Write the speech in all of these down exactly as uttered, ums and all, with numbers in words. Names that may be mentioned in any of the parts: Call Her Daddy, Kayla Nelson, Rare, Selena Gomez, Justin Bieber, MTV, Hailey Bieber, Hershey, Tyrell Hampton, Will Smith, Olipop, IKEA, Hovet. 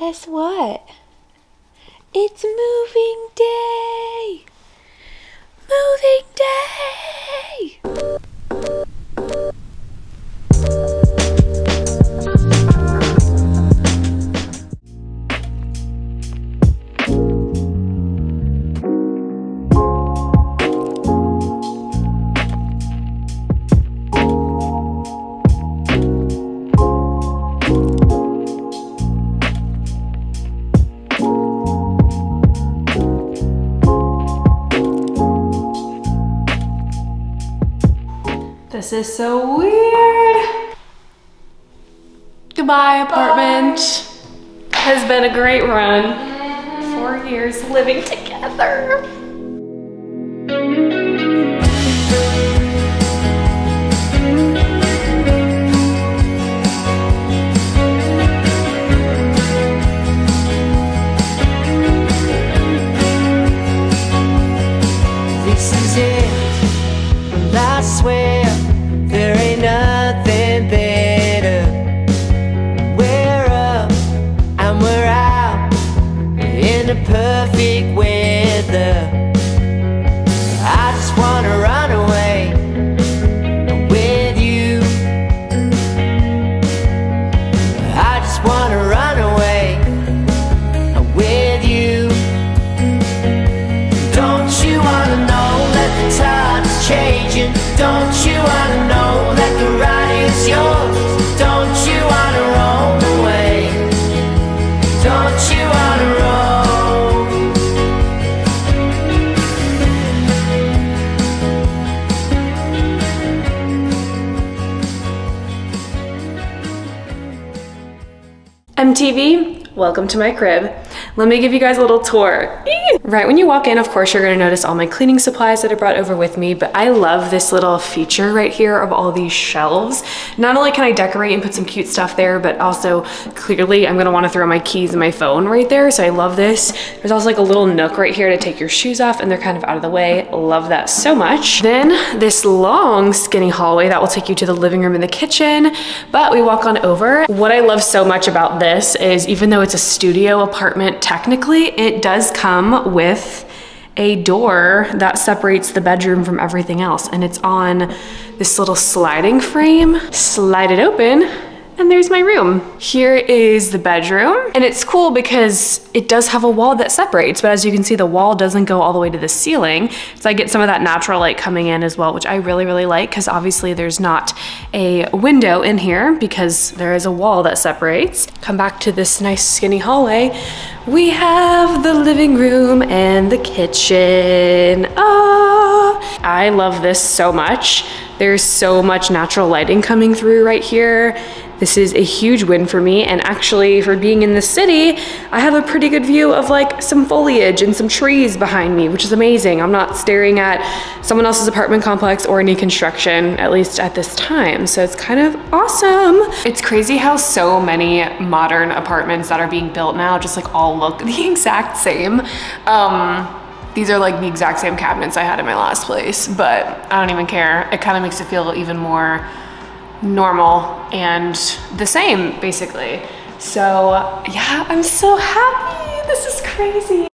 Guess what? It's moving day! Moving day! This is so weird. Goodbye, apartment. Bye. Has been a great run. Mm-hmm. Four years living together. M T V, welcome to my crib. Let me give you guys a little tour. Right when you walk in, of course, you're gonna notice all my cleaning supplies that I brought over with me, but I love this little feature right here of all these shelves. Not only can I decorate and put some cute stuff there, but also clearly I'm gonna wanna throw my keys and my phone right there, so I love this. There's also like a little nook right here to take your shoes off, and they're kind of out of the way. Love that so much. Then this long skinny hallway that will take you to the living room and the kitchen, but we walk on over. What I love so much about this is even though it's a studio apartment, technically, it does come with a door that separates the bedroom from everything else, and it's on this little sliding frame. Slide it open, and there's my room. Here is the bedroom, and it's cool because it does have a wall that separates, but as you can see, the wall doesn't go all the way to the ceiling, so I get some of that natural light coming in as well, which I really, really like, because obviously there's not a window in here because there is a wall that separates. Come back to this nice skinny hallway. We have the living room and the kitchen. Oh, I love this so much. There's so much natural lighting coming through right here. This is a huge win for me, and actually for being in the city, I have a pretty good view of like some foliage and some trees behind me, which is amazing. I'm not staring at someone else's apartment complex or any construction, at least at this time, so it's kind of awesome. It's crazy how so many modern apartments that are being built now just like all look the exact same. Um, These are like the exact same cabinets I had in my last place, but I don't even care. It kind of makes it feel even more normal and the same, basically. So yeah, I'm so happy. This is crazy.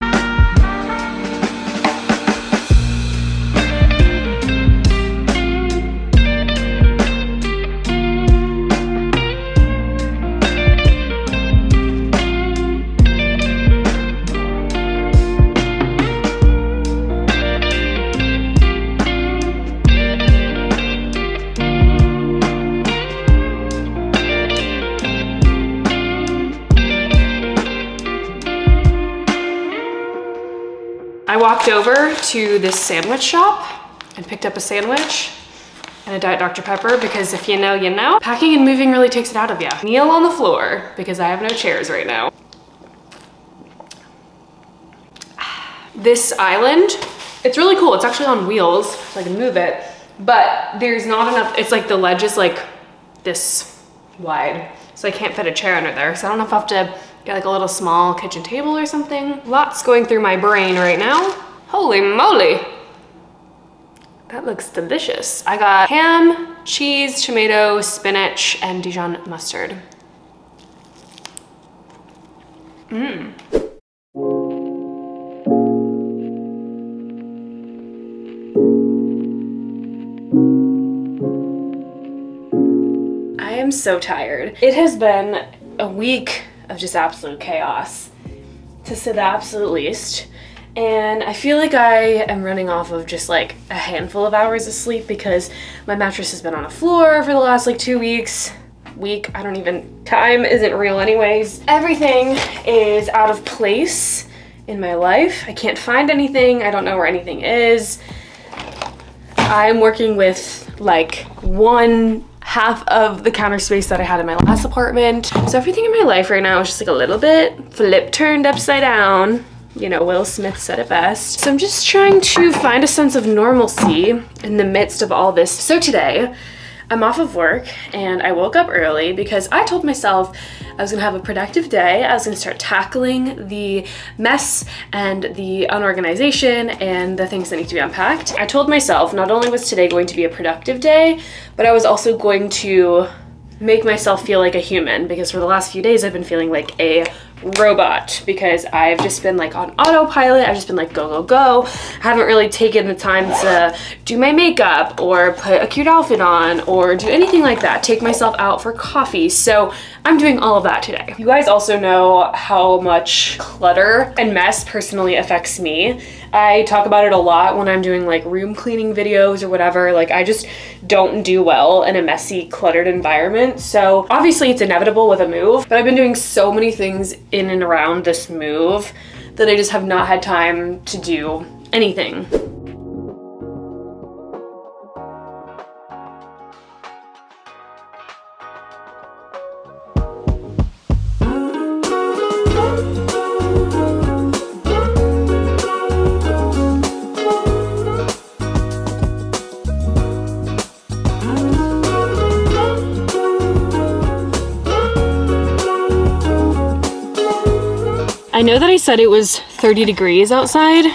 I walked over to this sandwich shop and picked up a sandwich and a Diet Doctor Pepper, because if you know, you know. Packing and moving really takes it out of you. Kneel on the floor because I have no chairs right now. This island, it's really cool. It's actually on wheels, so I can move it, but there's not enough. It's like the ledge is like this wide, so I can't fit a chair under there. So I don't know if I have to get like a little small kitchen table or something. Lots going through my brain right now. Holy moly. That looks delicious. I got ham, cheese, tomato, spinach, and Dijon mustard. Mmm. I am so tired. It has been a week of just absolute chaos, to say the absolute least. And I feel like I am running off of just like a handful of hours of sleep because my mattress has been on the floor for the last like two weeks. Week, I don't even, time isn't real anyways. Everything is out of place in my life. I can't find anything. I don't know where anything is. I'm working with like one half of the counter space that I had in my last apartment. So everything in my life right now is just like a little bit flip turned upside down. You know, Will Smith said it best. So I'm just trying to find a sense of normalcy in the midst of all this. So today, I'm off of work and I woke up early because I told myself I was gonna have a productive day. I was gonna start tackling the mess and the unorganization and the things that need to be unpacked. I told myself not only was today going to be a productive day, but I was also going to make myself feel like a human, because for the last few days I've been feeling like a robot because I've just been like on autopilot. I've just been like go go go. I haven't really taken the time to do my makeup or put a cute outfit on or do anything like that, take myself out for coffee. So I'm doing all of that today. You guys also know how much clutter and mess personally affects me. I talk about it a lot when I'm doing like room cleaning videos or whatever. Like I just don't do well in a messy, cluttered environment. So obviously it's inevitable with a move, but I've been doing so many things in and around this move that I just have not had time to do anything. I know that I said it was thirty degrees outside,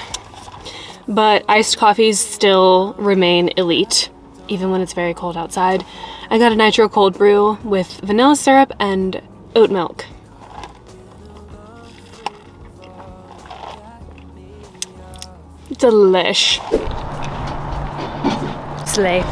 but iced coffees still remain elite, even when it's very cold outside. I got a nitro cold brew with vanilla syrup and oat milk. Delish. Slay.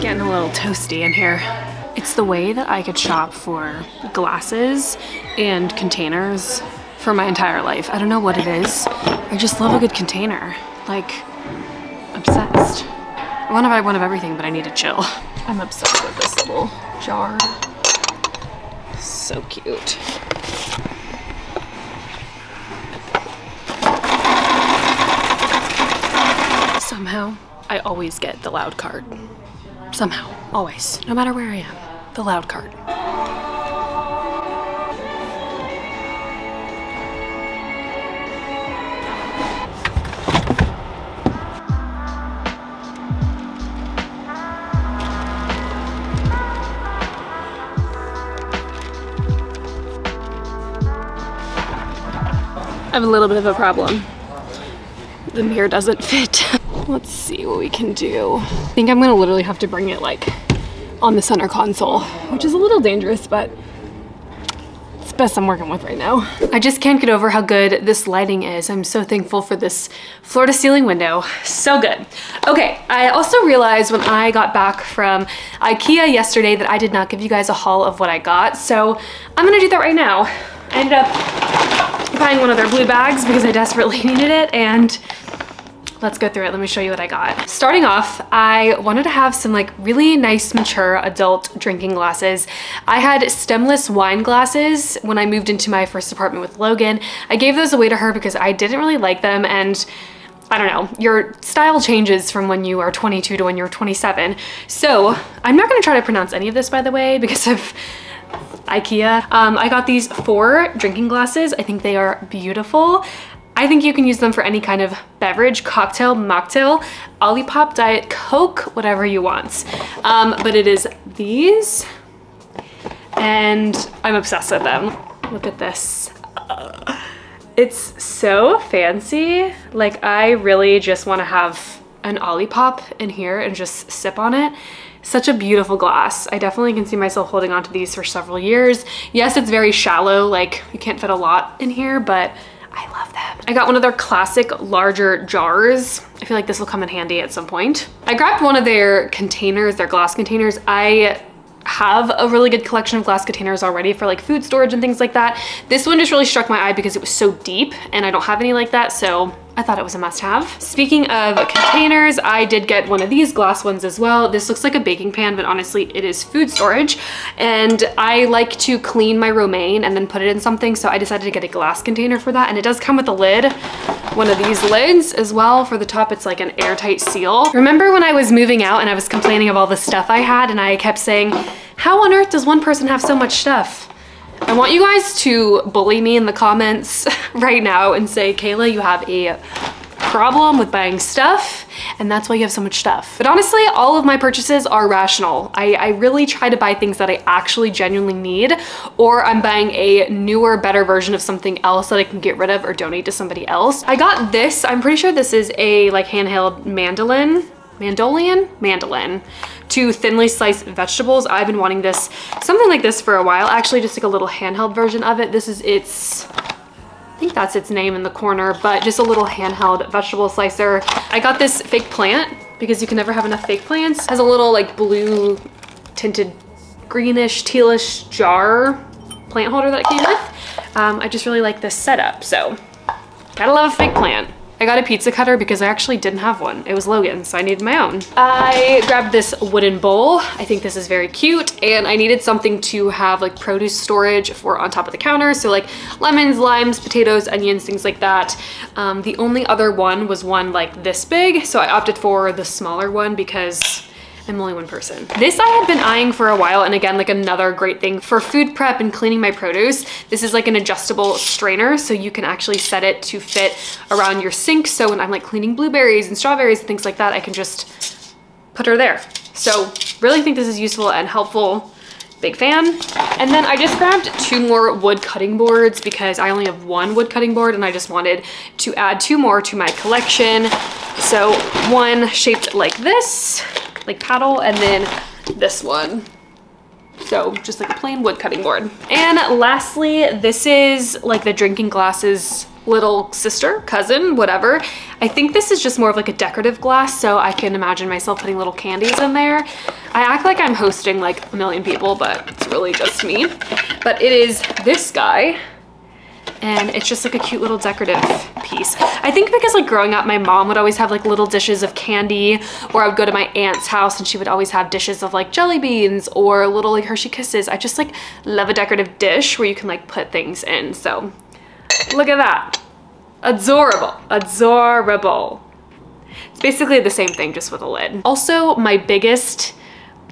Getting a little toasty in here. It's the way that I could shop for glasses and containers for my entire life. I don't know what it is. I just love a good container. Like, obsessed. I want to buy one of everything, but I need to chill. I'm obsessed with this little jar. So cute. Somehow, I always get the loud card. Somehow, always, no matter where I am, the loud card. I have a little bit of a problem. The mirror doesn't fit. Let's see what we can do. I think I'm gonna literally have to bring it like on the center console, which is a little dangerous, but it's the best I'm working with right now. I just can't get over how good this lighting is. I'm so thankful for this floor to ceiling window. So good. Okay, I also realized when I got back from IKEA yesterday that I did not give you guys a haul of what I got. So I'm gonna do that right now. I ended up buying one of their blue bags because I desperately needed it, and let's go through it. Let me show you what I got. Starting off, I wanted to have some like really nice, mature adult drinking glasses. I had stemless wine glasses when I moved into my first apartment with Logan. I gave those away to her because I didn't really like them, and I don't know, your style changes from when you are twenty-two to when you're twenty-seven. So I'm not gonna try to pronounce any of this, by the way, because I've IKEA. Um, I got these four drinking glasses. I think they are beautiful. I think you can use them for any kind of beverage, cocktail, mocktail, Olipop, Diet Coke, whatever you want. Um, but it is these, and I'm obsessed with them. Look at this. Uh, it's so fancy. Like, I really just want to have an Olipop in here and just sip on it. Such a beautiful glass. I definitely can see myself holding onto these for several years. Yes, it's very shallow, like you can't fit a lot in here, but I love them. I got one of their classic larger jars. I feel like this will come in handy at some point. I grabbed one of their containers, their glass containers. I have a really good collection of glass containers already for like food storage and things like that. This one just really struck my eye because it was so deep and I don't have any like that, so I thought it was a must-have. Speaking of containers, I did get one of these glass ones as well. This looks like a baking pan, but honestly, it is food storage. And I like to clean my romaine and then put it in something, so I decided to get a glass container for that. And it does come with a lid, one of these lids as well. For the top, it's like an airtight seal. Remember when I was moving out and I was complaining of all the stuff I had, and I kept saying, how on earth does one person have so much stuff? I want you guys to bully me in the comments right now and say, Kayla, you have a problem with buying stuff, and that's why you have so much stuff. But honestly, all of my purchases are rational. I, I really try to buy things that I actually genuinely need, or I'm buying a newer, better version of something else that I can get rid of or donate to somebody else. I got this. I'm pretty sure this is a like handheld mandolin. Mandolian? Mandolin. To thinly slice vegetables. I've been wanting this, something like this for a while. Actually, just like a little handheld version of it. This is its, I think that's its name in the corner, but just a little handheld vegetable slicer. I got this fake plant because you can never have enough fake plants. It has a little like blue tinted greenish, tealish jar plant holder that it came with. Um, I just really like this setup, so gotta love a fake plant. I got a pizza cutter because I actually didn't have one. It was Logan's, so I needed my own. I grabbed this wooden bowl. I think this is very cute, and I needed something to have like produce storage for on top of the counter. So like lemons, limes, potatoes, onions, things like that. Um, the only other one was one like this big, so I opted for the smaller one because I'm only one person. This I had been eyeing for a while, and again, like another great thing for food prep and cleaning my produce. This is like an adjustable strainer, so you can actually set it to fit around your sink. So when I'm like cleaning blueberries and strawberries and things like that, I can just put her there. So really think this is useful and helpful. Big fan. And then I just grabbed two more wood cutting boards because I only have one wood cutting board, and I just wanted to add two more to my collection. So one shaped like this, like paddle, and then this one. So just like a plain wood cutting board. And lastly, this is like the drinking glasses little sister, cousin, whatever. I think this is just more of like a decorative glass, so I can imagine myself putting little candies in there. I act like I'm hosting like a million people, but it's really just me. But it is this guy, and it's just like a cute little decorative piece. I think because like growing up, my mom would always have like little dishes of candy, or I would go to my aunt's house and she would always have dishes of like jelly beans or little like Hershey Kisses. I just like love a decorative dish where you can like put things in. So look at that. Adorable, adorable. It's basically the same thing, just with a lid. Also, my biggest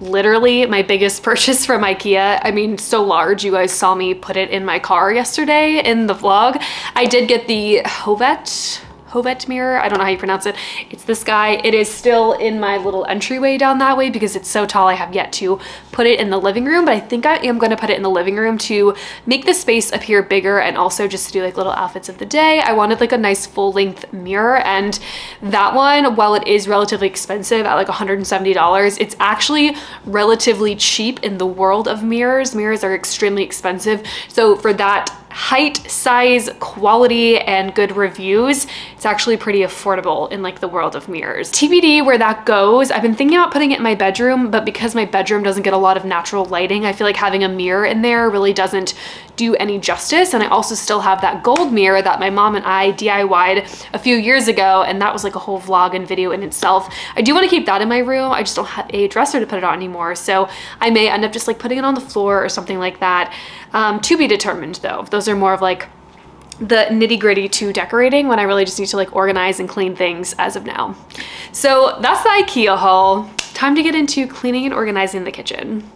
literally my biggest purchase from IKEA. I mean, so large. You guys saw me put it in my car yesterday in the vlog. I did get the Hovet, Hovet mirror. I don't know how you pronounce it. It's this guy. It is still in my little entryway down that way because it's so tall. I have yet to put it in the living room, but I think I am going to put it in the living room to make the space appear bigger, and also just to do like little outfits of the day. I wanted like a nice full length mirror, and that one, while it is relatively expensive at like one hundred seventy dollars, it's actually relatively cheap in the world of mirrors. Mirrors are extremely expensive. So for that height, size, quality, and good reviews, it's actually pretty affordable in like the world of mirrors. T B D where that goes. I've been thinking about putting it in my bedroom, but because my bedroom doesn't get a lot of natural lighting, I feel like having a mirror in there really doesn't do any justice. And I also still have that gold mirror that my mom and I D I Y'd a few years ago, and that was like a whole vlog and video in itself. I do want to keep that in my room. I just don't have a dresser to put it on anymore, so I may end up just like putting it on the floor or something like that. Um, to be determined though. Those are more of like the nitty gritty to decorating, when I really just need to like organize and clean things as of now. So that's the IKEA haul. Time to get into cleaning and organizing the kitchen.